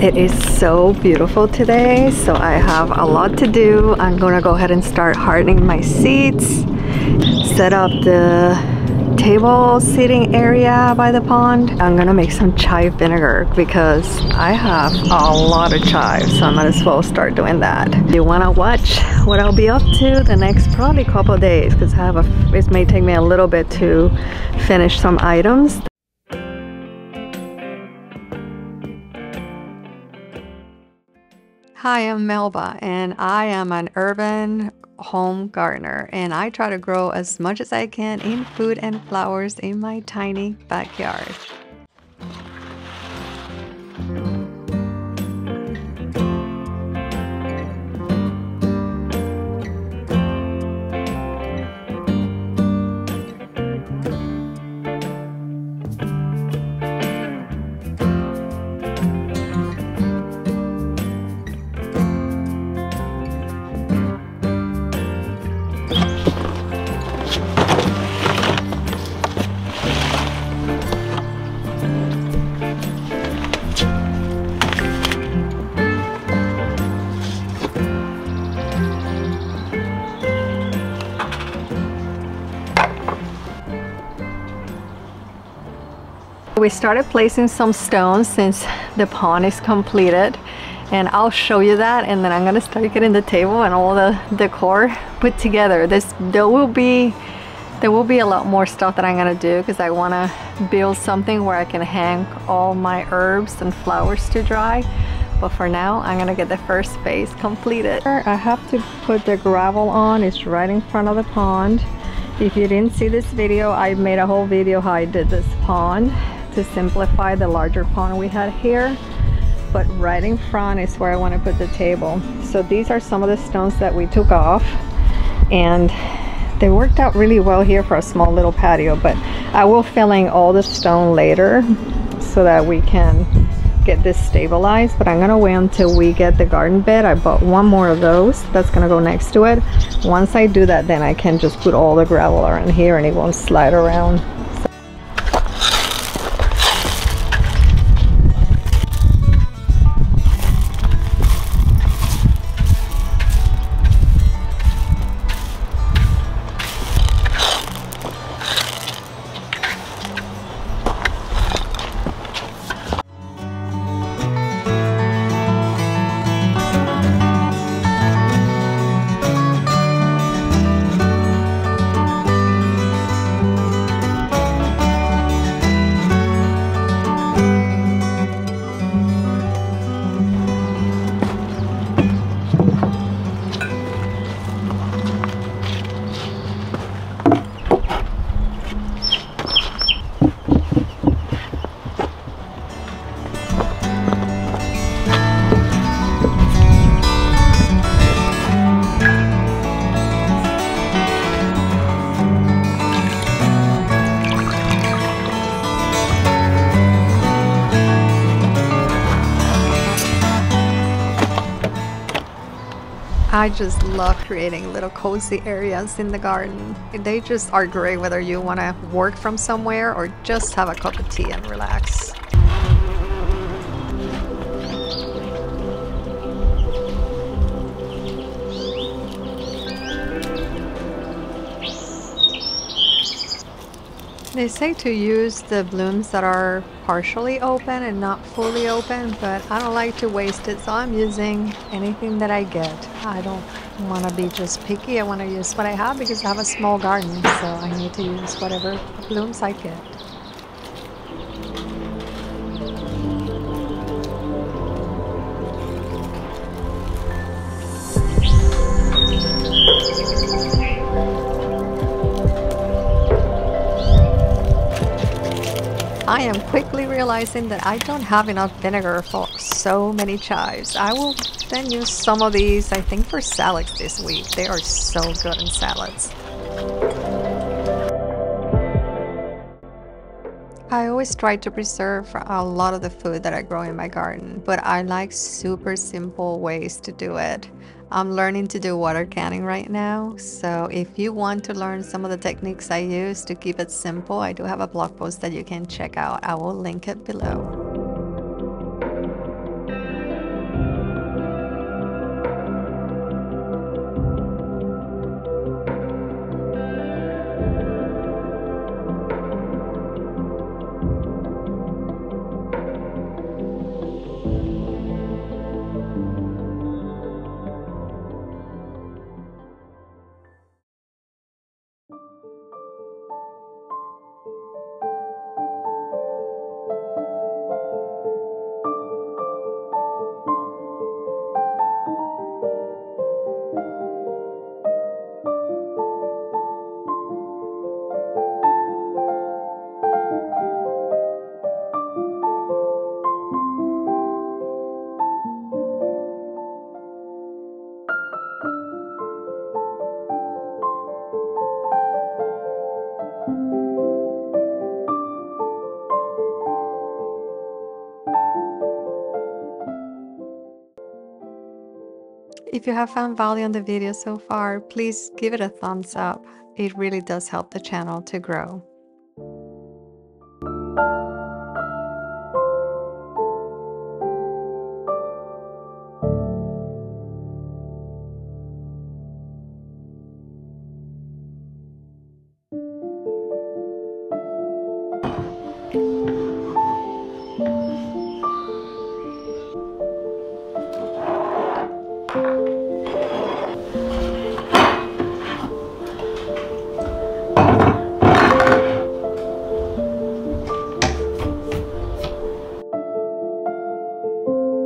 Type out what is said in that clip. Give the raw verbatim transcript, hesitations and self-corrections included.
It is so beautiful today, so I have a lot to do. I'm gonna go ahead and start hardening my seats, set up the table seating area by the pond. I'm gonna make some chive vinegar because I have a lot of chives, so I might as well start doing that. If you wanna watch what I'll be up to the next probably couple of days, because I have a, it may take me a little bit to finish some items. Hi, I'm Melba, and I am an urban home gardener, and I try to grow as much as I can in food and flowers in my tiny backyard. We started placing some stones since the pond is completed, and I'll show you that, and then I'm gonna start getting the table and all the decor put together. This there will be there will be a lot more stuff that I'm gonna do because I want to build something where I can hang all my herbs and flowers to dry. But for now, I'm gonna get the first phase completed. I have to put the gravel on. It's right in front of the pond. If you didn't see this video, I made a whole video how I did this pond to simplify the larger pond we had here, but right in front is where I want to put the table. So these are some of the stones that we took off, and they worked out really well here for a small little patio, but I will fill in all the stone later so that we can get this stabilized. But I'm gonna wait until we get the garden bed. I bought one more of those that's gonna go next to it. Once I do that, then I can just put all the gravel around here and it won't slide around. I just love creating little cozy areas in the garden. They just are great whether you want to work from somewhere or just have a cup of tea and relax. They say to use the blooms that are partially open and not fully open, but I don't like to waste it, so I'm using anything that I get. I don't want to be just picky. I want to use what I have because I have a small garden, so I need to use whatever blooms I get. I am quickly realizing that I don't have enough vinegar for so many chives. I will then use some of these, I think, for salads this week. They are so good in salads. I always try to preserve a lot of the food that I grow in my garden, but I like super simple ways to do it. I'm learning to do water canning right now, so if you want to learn some of the techniques I use to keep it simple, I do have a blog post that you can check out. I will link it below. If you have found value in the video so far, please give it a thumbs up. It really does help the channel to grow.